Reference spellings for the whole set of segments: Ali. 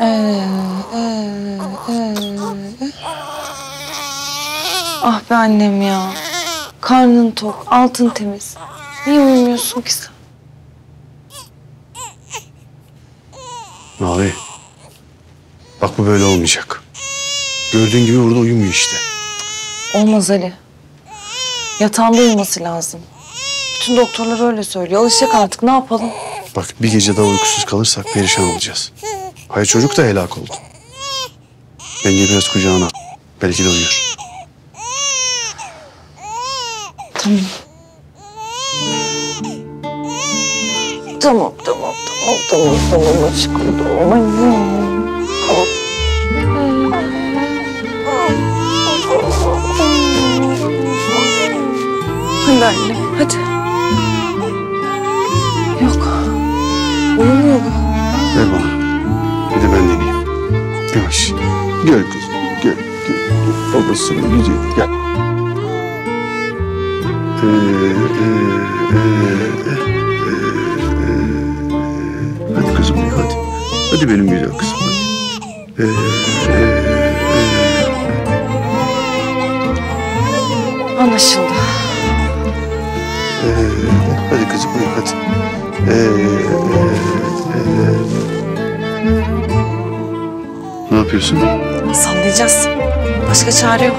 Ah be annem ya. Karnın tok, altın temiz. Niye uyumuyorsun ki sen? Nali, bak bu böyle olmayacak. Gördüğün gibi burada uyumuyor işte. Olmaz Ali. Yatağında uyuması lazım. Bütün doktorlar öyle söylüyor. Alışacak artık, ne yapalım? Bak bir gece daha uykusuz kalırsak perişan olacağız. Hayır çocuk da helak oldu. Bence biraz kucağına al. Belki de uyuyor. Tamam. Tamam aşkım, tamam. Hadi anne, hadi. Yok, uyumuyor bu. Ver bana, bir de ben deneyeyim. Yavaş, gel kızım, gel. Babasını yiyecek, gel. Hadi kızım, hadi. Hadi benim güzel kızım, hadi. Anlaşıldı. Hadi kızım, hadi. Ne yapıyorsun? Sallayacağız. Başka çare yok.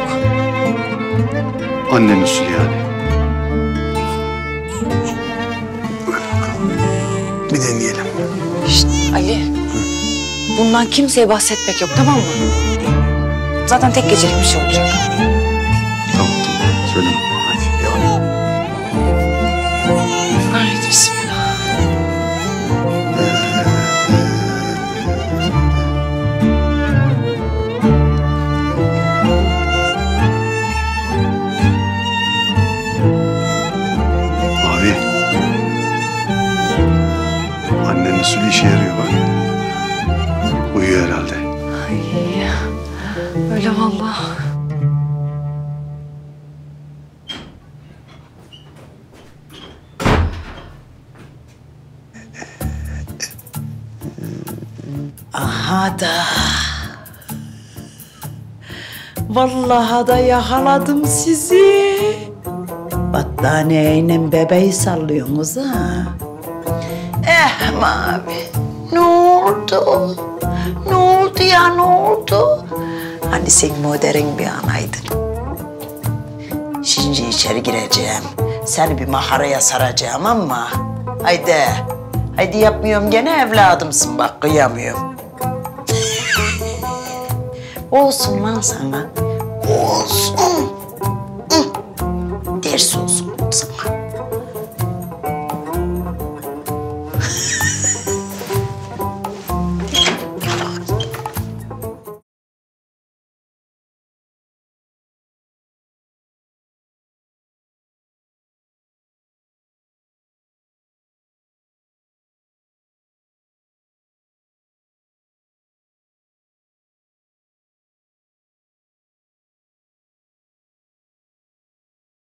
Annen usulü yani. Bir deneyelim. Şşt Ali. Hı? Bundan kimseye bahsetmek yok, tamam mı? Zaten tek gecelik bir şey olacak. Tamam. Söyleme. Bismillah. Abi. Annenin usulü işe yarıyor bak. Uyuyor herhalde. Ay, öyle vallahi. Da. Vallahi da yakaladım sizi. Battaniyeyle bebeği sallıyorsunuz ha. Mavi. Ne oldu? Ne oldu? Hani sen modern bir anaydın. Şimdi içeri gireceğim. Seni bir maharaya saracağım ama. Haydi yapmıyorum gene evladımsın bak kıyamıyorum. Olsun lan sana. Olsun. Ders olsun sana.